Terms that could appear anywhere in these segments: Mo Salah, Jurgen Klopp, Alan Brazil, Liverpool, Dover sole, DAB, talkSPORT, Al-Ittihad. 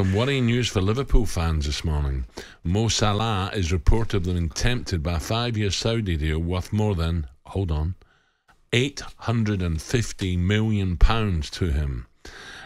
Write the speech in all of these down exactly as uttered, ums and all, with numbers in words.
Some worrying news for Liverpool fans this morning. Mo Salah is reportedly been tempted by a five-year Saudi deal worth more than, hold on, eight hundred fifty million pounds to him.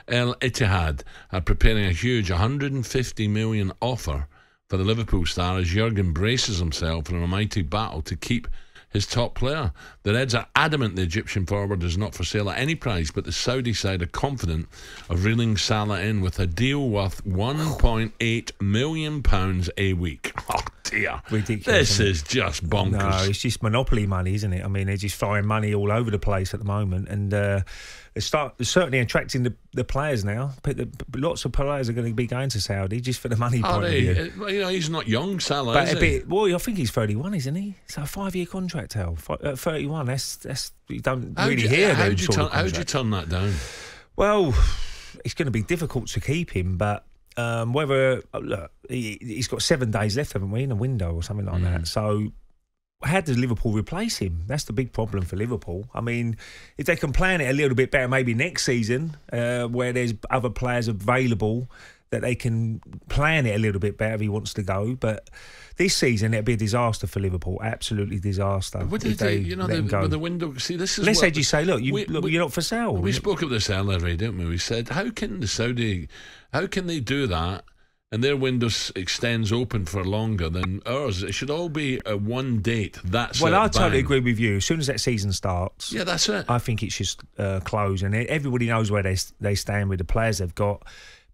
Al-Ittihad are preparing a huge one hundred fifty million pound offer for the Liverpool star as Jurgen braces himself in an almighty battle to keep his top player. The Reds are adamant the Egyptian forward is not for sale at any price, but the Saudi side are confident of reeling Salah in with a deal worth one point eight million pounds a week. Oh dear. Ridiculous, this is just bonkers. No, it's just monopoly money, isn't it? I mean, they're just throwing money all over the place at the moment, and uh, they start certainly attracting the, the players now. But the, lots of players are going to be going to Saudi just for the money oh, point they, of view. You know, he's not young, Salah, but is a bit, he? Well, I think he's thirty-one, isn't he? It's a five-year contract. Tell at thirty-one, that's that's you don't how'd really you, hear. How would you turn? How would you turn that down? Well, it's going to be difficult to keep him, but um, whether oh, look, he, he's got seven days left, haven't we, in a window or something like mm. that? So, how does Liverpool replace him? That's the big problem for Liverpool. I mean, if they can plan it a little bit better, maybe next season, uh, where there's other players available, that they can plan it a little bit better if he wants to go. But this season, it'd be a disaster for Liverpool. Absolutely disaster. What did they, they you know, they, go. With the window? See, this is. Let's say you say, look, you, we, look we, you're not for sale. We spoke of this earlier, didn't we? We said, how can the Saudi, how can they do that? And their window extends open for longer than ours. It should all be a one date. That's well, it, I totally bang. agree with you. As soon as that season starts, yeah, that's it. I think it should uh, close, and everybody knows where they they stand with the players they've got.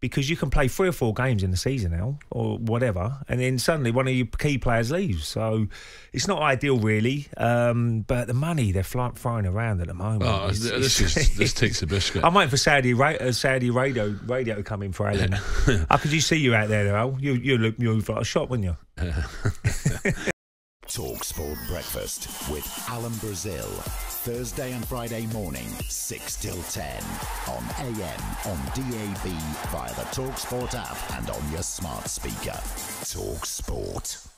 Because you can play three or four games in the season now, or whatever, and then suddenly one of your key players leaves. So it's not ideal, really. Um, but the money they're throwing around at the moment. Oh, is, this is this takes a biscuit. I'm waiting for Saudi uh, Saudi radio radio to come in for Alan. Yeah. I could you see you out there, though? You you look you look like a shot, wouldn't you? talkSPORT Breakfast with Alan Brazil, Thursday and Friday morning, six till ten, on A M, on D A B, via the talkSPORT app and on your smart speaker. talkSPORT.